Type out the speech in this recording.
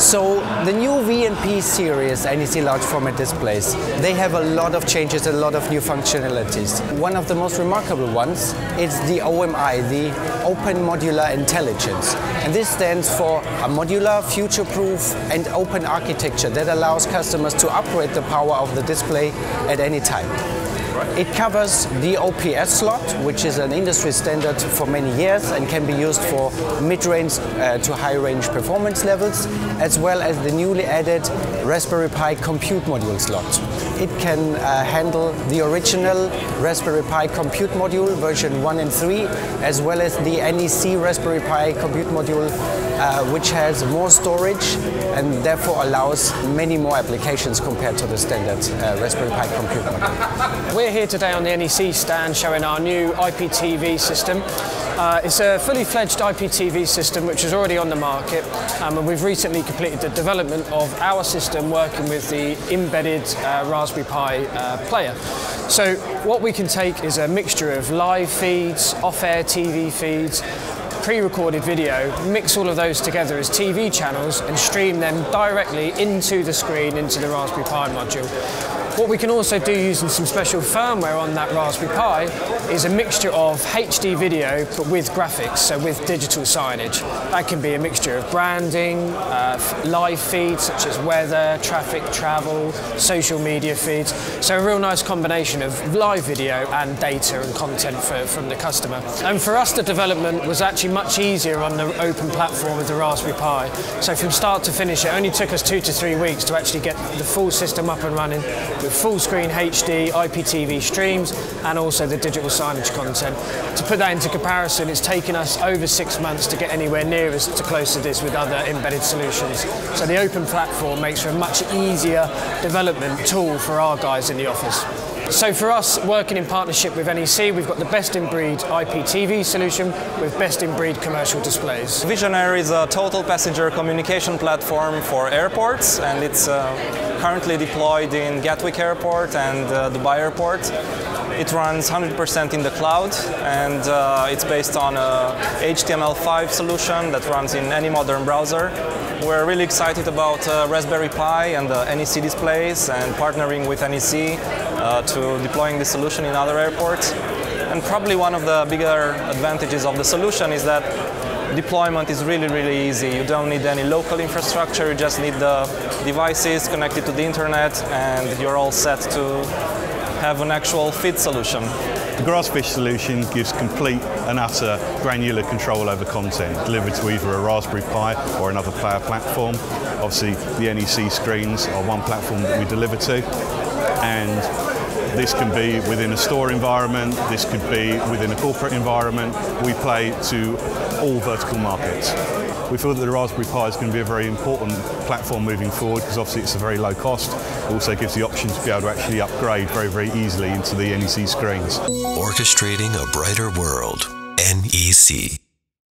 So the new V&P series NEC large format displays, they have a lot of changes and a lot of new functionalities. One of the most remarkable ones is the OMI, the Open Modular Intelligence. And this stands for a modular, future-proof and open architecture that allows customers to upgrade the power of the display at any time. It covers the OPS slot, which is an industry standard for many years and can be used for mid-range to high-range performance levels, as well as the newly added Raspberry Pi Compute Module slot. It can handle the original Raspberry Pi Compute Module version 1 and 3, as well as the NEC Raspberry Pi Compute Module, which has more storage and therefore allows many more applications compared to the standard Raspberry Pi Compute Module. We're here today on the NEC stand showing our new IPTV system. It's a fully fledged IPTV system which is already on the market, and we've recently completed the development of our system working with the embedded Raspberry Pi player. So what we can take is a mixture of live feeds, off-air TV feeds, pre-recorded video, mix all of those together as TV channels and stream them directly into the screen, into the Raspberry Pi module. What we can also do using some special firmware on that Raspberry Pi is a mixture of HD video but with graphics, so with digital signage. That can be a mixture of branding, live feeds such as weather, traffic, travel, social media feeds. So a real nice combination of live video and data and content from the customer. And for us the development was actually much easier on the open platform of the Raspberry Pi. So from start to finish, it only took us 2 to 3 weeks to actually get the full system up and running with full screen HD, IPTV streams, and also the digital signage content. To put that into comparison, it's taken us over 6 months to get anywhere near as close to this with other embedded solutions. So the open platform makes for a much easier development tool for our guys in the office. So for us, working in partnership with NEC, we've got the best-in-breed IPTV solution with best-in-breed commercial displays. Vision Air is a total passenger communication platform for airports, and it's currently deployed in Gatwick Airport and Dubai Airport. It runs 100% in the cloud, and it's based on a HTML5 solution that runs in any modern browser. We're really excited about Raspberry Pi and the NEC displays and partnering with NEC to deploying this solution in other airports. And probably one of the bigger advantages of the solution is that deployment is really easy. You don't need any local infrastructure, you just need the devices connected to the internet and you're all set to have an actual fit solution. The Grassfish solution gives complete and utter granular control over content delivered to either a Raspberry Pi or another player platform. Obviously the NEC screens are one platform that we deliver to, and this can be within a store environment, this could be within a corporate environment. We play to all vertical markets. We feel that the Raspberry Pi is going to be a very important platform moving forward because obviously it's a very low cost. It also gives the option to be able to actually upgrade very easily into the NEC screens. Orchestrating a brighter world, NEC.